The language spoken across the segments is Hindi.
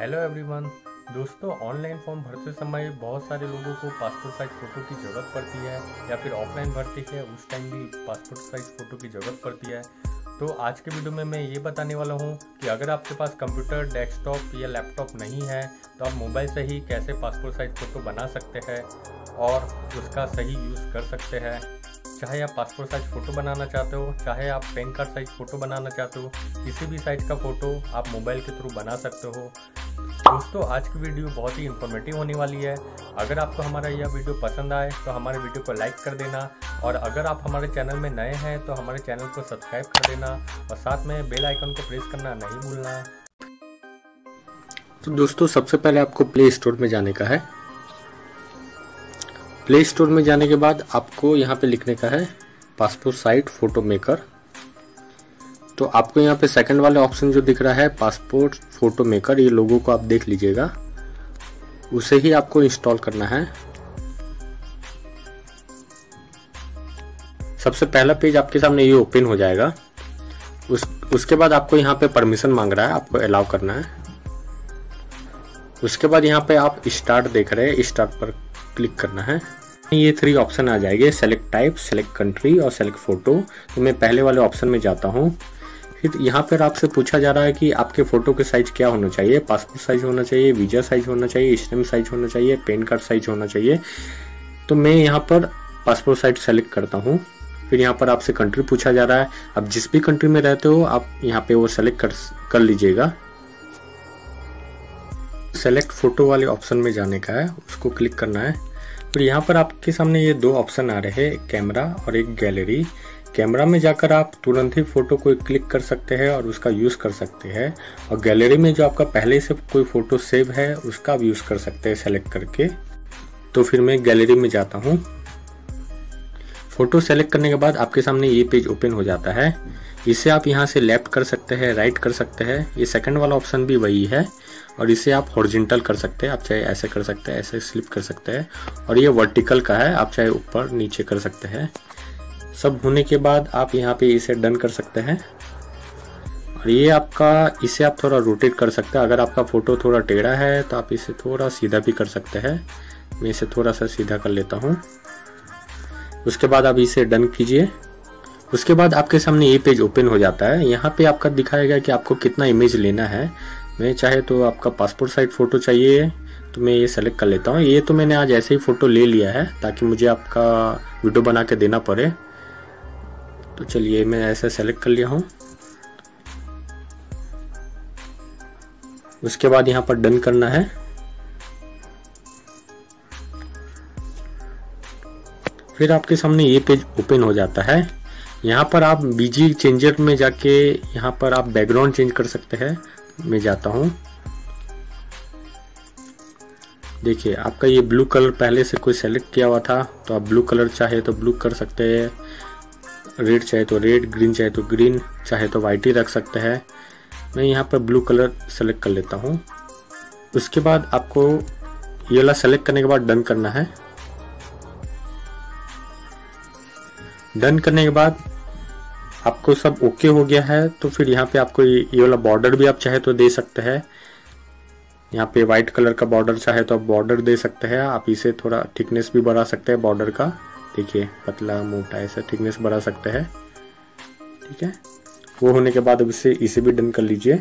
हेलो एवरीवन दोस्तों, ऑनलाइन फॉर्म भरते समय बहुत सारे लोगों को पासपोर्ट साइज फ़ोटो की ज़रूरत पड़ती है या फिर ऑफलाइन भरती है उस टाइम भी पासपोर्ट साइज फ़ोटो की ज़रूरत पड़ती है। तो आज के वीडियो में मैं ये बताने वाला हूँ कि अगर आपके पास कंप्यूटर, डेस्कटॉप या लैपटॉप नहीं है तो आप मोबाइल से ही कैसे पासपोर्ट साइज फ़ोटो बना सकते हैं और उसका सही यूज़ कर सकते हैं। चाहे आप पासपोर्ट साइज फ़ोटो बनाना चाहते हो, चाहे आप पैन कार्ड साइज फ़ोटो बनाना चाहते हो, किसी भी साइज का फ़ोटो आप मोबाइल के थ्रू बना सकते हो। दोस्तों, आज की वीडियो बहुत ही इन्फॉर्मेटिव होने वाली है। अगर आपको हमारा यह वीडियो पसंद आए तो हमारे वीडियो को लाइक कर देना, और अगर आप हमारे चैनल में नए हैं तो हमारे चैनल को सब्सक्राइब कर देना और साथ में बेल आइकन को प्रेस करना नहीं भूलना। तो दोस्तों, सबसे पहले आपको प्ले स्टोर में जाने का है। प्ले स्टोर में जाने के बाद आपको यहाँ पे लिखने का है पासपोर्ट साइट फ़ोटो मेकर। तो आपको यहाँ पे सेकंड वाले ऑप्शन जो दिख रहा है पासपोर्ट फ़ोटो मेकर, ये लोगों को आप देख लीजिएगा, उसे ही आपको इंस्टॉल करना है। सबसे पहला पेज आपके सामने ये ओपन हो जाएगा। उसके बाद आपको यहाँ पे परमिशन मांग रहा है, आपको अलाउ करना है। उसके बाद यहाँ पे आप स्टार्ट देख रहे हैं, स्टार्ट पर क्लिक करना है। ये थ्री ऑप्शन आ जाएंगे, सेलेक्ट टाइप, सेलेक्ट कंट्री और सेलेक्ट फोटो। तो मैं पहले वाले ऑप्शन में जाता हूँ। फिर यहाँ पर आपसे पूछा जा रहा है कि आपके फ़ोटो के साइज़ क्या होना चाहिए। पासपोर्ट साइज़ होना चाहिए, वीज़ा साइज़ होना चाहिए, स्टैम्प साइज़ होना चाहिए, पैन कार्ड साइज़ होना चाहिए। तो मैं यहाँ पर पासपोर्ट साइज़ सेलेक्ट करता हूँ। फिर यहाँ पर आपसे कंट्री पूछा जा रहा है, आप जिस भी कंट्री में रहते हो आप यहाँ पर वो सेलेक्ट कर लीजिएगा। सेलेक्ट फ़ोटो वाले ऑप्शन में जाने का है, उसको क्लिक करना है। फिर यहाँ पर आपके सामने ये दो ऑप्शन आ रहे हैं, एक कैमरा और एक गैलरी। कैमरा में जाकर आप तुरंत ही फ़ोटो को क्लिक कर सकते हैं और उसका यूज़ कर सकते हैं, और गैलरी में जो आपका पहले से कोई फ़ोटो सेव है उसका आप यूज़ कर सकते हैं सेलेक्ट करके। तो फिर मैं गैलरी में जाता हूँ। फ़ोटो सेलेक्ट करने के बाद आपके सामने ये पेज ओपन हो जाता है। इसे आप यहाँ से लेफ़्ट कर सकते हैं, राइट कर सकते हैं, ये सेकंड वाला ऑप्शन भी वही है, और इसे आप हॉरिजॉन्टल कर सकते हैं, आप चाहे ऐसे कर सकते हैं, ऐसे स्लिप कर सकते हैं, और ये वर्टिकल का है, आप चाहे ऊपर नीचे कर सकते हैं। सब होने के बाद आप यहाँ पे इसे डन कर सकते हैं, और ये आपका, इसे आप थोड़ा रोटेट कर सकते हैं। अगर आपका फ़ोटो थोड़ा टेढ़ा है तो आप इसे थोड़ा सीधा भी कर सकते हैं। मैं इसे थोड़ा सा सीधा कर लेता हूँ। उसके बाद आप इसे डन कीजिए। उसके बाद आपके सामने ये पेज ओपन हो जाता है। यहाँ पे आपका दिखाएगा कि आपको कितना इमेज लेना है। मैं चाहे तो आपका पासपोर्ट साइज फ़ोटो चाहिए तो मैं ये सेलेक्ट कर लेता हूँ। ये तो मैंने आज ऐसे ही फ़ोटो ले लिया है ताकि मुझे आपका वीडियो बना के देना पड़े। तो चलिए, मैं ऐसे सेलेक्ट कर लिया हूँ। उसके बाद यहाँ पर डन करना है। फिर आपके सामने ये पेज ओपन हो जाता है। यहाँ पर आप बीजी चेंजर में जाके यहाँ पर आप बैकग्राउंड चेंज कर सकते हैं। मैं जाता हूँ, देखिए आपका ये ब्लू कलर पहले से कोई सेलेक्ट किया हुआ था तो आप ब्लू कलर चाहे तो ब्लू कर सकते हैं, रेड चाहे तो रेड, ग्रीन चाहे तो ग्रीन, चाहे तो वाइट ही रख सकते हैं। मैं यहाँ पर ब्लू कलर सेलेक्ट कर लेता हूँ। उसके बाद आपको ये वाला सेलेक्ट करने के बाद डन करना है। डन करने के बाद आपको सब ओके हो गया है। तो फिर यहाँ पे आपको ये वाला बॉर्डर भी आप चाहे तो दे सकते हैं। यहाँ पे वाइट कलर का बॉर्डर चाहे तो आप बॉर्डर दे सकते हैं। आप इसे थोड़ा थिकनेस भी बढ़ा सकते हैं बॉर्डर का, देखिए पतला मोटा ऐसा थिकनेस बढ़ा सकते हैं, ठीक है। वो होने के बाद अब इसे भी डन कर लीजिए।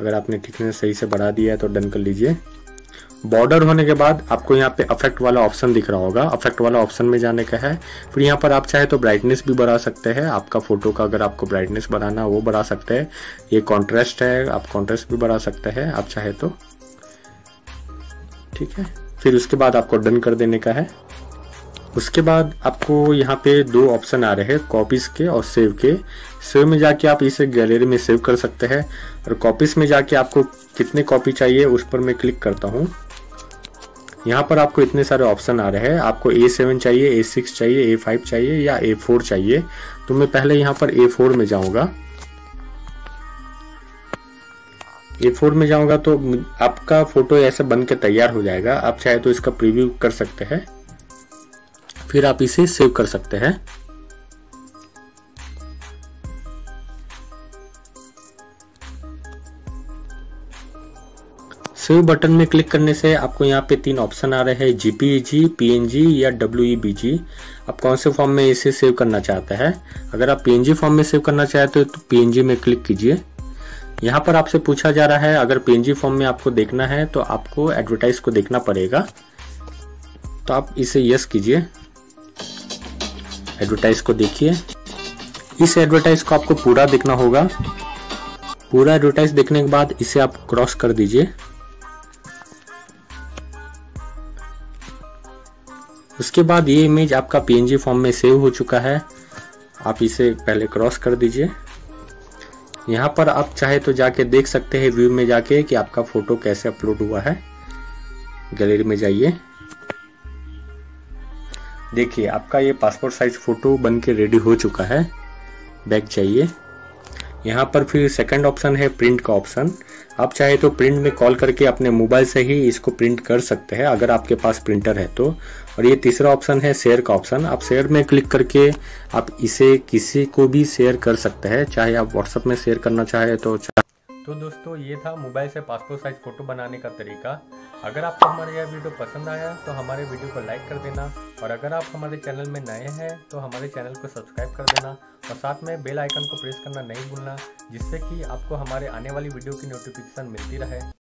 अगर आपने थिकनेस सही से बढ़ा दिया है तो डन कर लीजिए। बॉर्डर होने के बाद आपको यहाँ पे अफेक्ट वाला ऑप्शन दिख रहा होगा, अफेक्ट वाला ऑप्शन में जाने का है। फिर यहाँ पर आप चाहे तो ब्राइटनेस भी बढ़ा सकते हैं आपका फ़ोटो का, अगर आपको ब्राइटनेस बढ़ाना वो बढ़ा सकते हैं। ये कॉन्ट्रास्ट है, आप कॉन्ट्रास्ट भी बढ़ा सकते हैं आप चाहे तो, ठीक है। फिर उसके बाद आपको डन कर देने का है। उसके बाद आपको यहाँ पे दो ऑप्शन आ रहे हैं, कॉपीज़ के और सेव के। सेव में जाके आप इसे गैलरी में सेव कर सकते हैं, और कॉपीज़ में जाके आपको कितने कॉपी चाहिए उस पर मैं क्लिक करता हूँ। यहाँ पर आपको इतने सारे ऑप्शन आ रहे हैं, आपको A7 चाहिए, A6 चाहिए, A5 चाहिए या A4 चाहिए। तो मैं पहले यहाँ पर A4 में जाऊँगा। A4 में जाऊँगा तो आपका फ़ोटो ऐसे बन के तैयार हो जाएगा। आप चाहे तो इसका प्रीव्यू कर सकते हैं, फिर आप इसे सेव कर सकते हैं। सेव बटन में क्लिक करने से आपको यहाँ पे तीन ऑप्शन आ रहे हैं, जीपीजी, पीएनजी या डब्ल्यूईबीजी। आप कौन से फॉर्म में इसे सेव करना चाहते हैं? अगर आप पीएनजी फॉर्म में सेव करना चाहते हो तो पीएनजी में क्लिक कीजिए। यहाँ पर आपसे पूछा जा रहा है अगर पीएनजी फॉर्म में आपको देखना है तो आपको एडवर्टाइज को देखना पड़ेगा, तो आप इसे यस कीजिए। एडवर्टाइज को देखिए, इस एडवर्टाइज को आपको पूरा देखना होगा। पूरा एडवर्टाइज देखने के बाद इसे आप क्रॉस कर दीजिए। उसके बाद ये इमेज आपका पीएनजी फॉर्म में सेव हो चुका है। आप इसे पहले क्रॉस कर दीजिए। यहाँ पर आप चाहे तो जाके देख सकते हैं व्यू में जाके कि आपका फोटो कैसे अपलोड हुआ है। गैलरी में जाइए, देखिए आपका ये पासपोर्ट साइज फोटो बन के रेडी हो चुका है। बैक जाइए, यहाँ पर फिर सेकंड ऑप्शन है प्रिंट का ऑप्शन। आप चाहे तो प्रिंट में कॉल करके अपने मोबाइल से ही इसको प्रिंट कर सकते हैं अगर आपके पास प्रिंटर है तो। और ये तीसरा ऑप्शन है शेयर का ऑप्शन। आप शेयर में क्लिक करके आप इसे किसी को भी शेयर कर सकते हैं, चाहे आप व्हाट्सएप में शेयर करना चाहे तो दोस्तों ये था मोबाइल से पासपोर्ट साइज फ़ोटो बनाने का तरीका। अगर आपको हमारा यह वीडियो पसंद आया तो हमारे वीडियो को लाइक कर देना, और अगर आप हमारे चैनल में नए हैं तो हमारे चैनल को सब्सक्राइब कर देना और साथ में बेल आइकन को प्रेस करना नहीं भूलना, जिससे कि आपको हमारे आने वाली वीडियो की नोटिफिकेशन मिलती रहे।